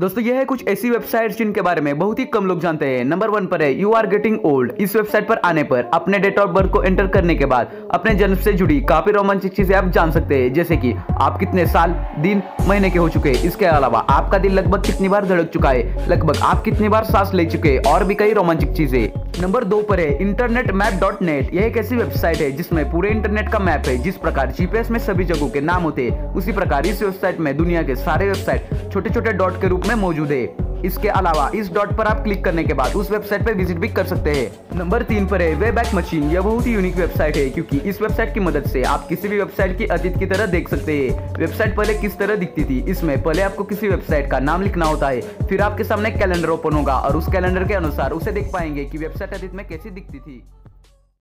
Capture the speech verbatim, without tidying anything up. दोस्तों यह है कुछ ऐसी वेबसाइट्स जिनके बारे में बहुत ही कम लोग जानते हैं। नंबर वन पर है यू आर गेटिंग ओल्ड। इस वेबसाइट पर आने पर अपने डेट ऑफ बर्थ को एंटर करने के बाद अपने जन्म से जुड़ी काफी रोमांचक चीजें आप जान सकते हैं, जैसे कि आप कितने साल, दिन, महीने के हो चुके हैं। इसके अलावा आपका दिल लगभग कितनी बार धड़क चुका है, लगभग आप कितनी बार सांस ले चुके हैं और भी कई रोमांचक चीजें। नंबर दो पर है इंटरनेट मैप डॉट नेट। यह एक ऐसी वेबसाइट है जिसमें पूरे इंटरनेट का मैप है। जिस प्रकार जीपीएस में सभी जगहों के नाम होते हैं, उसी प्रकार इस वेबसाइट में दुनिया के सारे वेबसाइट छोटे छोटे डॉट के रूप में मौजूद है। इसके अलावा इस डॉट पर आप क्लिक करने के बाद उस वेबसाइट पर विजिट भी कर सकते हैं। नंबर तीन पर है वेबैक मशीन। यह बहुत ही यूनिक वेबसाइट है, क्योंकि इस वेबसाइट की मदद से आप किसी भी वेबसाइट की अतीत की तरह देख सकते हैं। वेबसाइट पहले किस तरह दिखती थी, इसमें पहले आपको किसी वेबसाइट का नाम लिखना होता है, फिर आपके सामने कैलेंडर ओपन होगा और उस कैलेंडर के अनुसार उसे देख पाएंगे कि वेबसाइट अतीत में कैसी दिखती थी।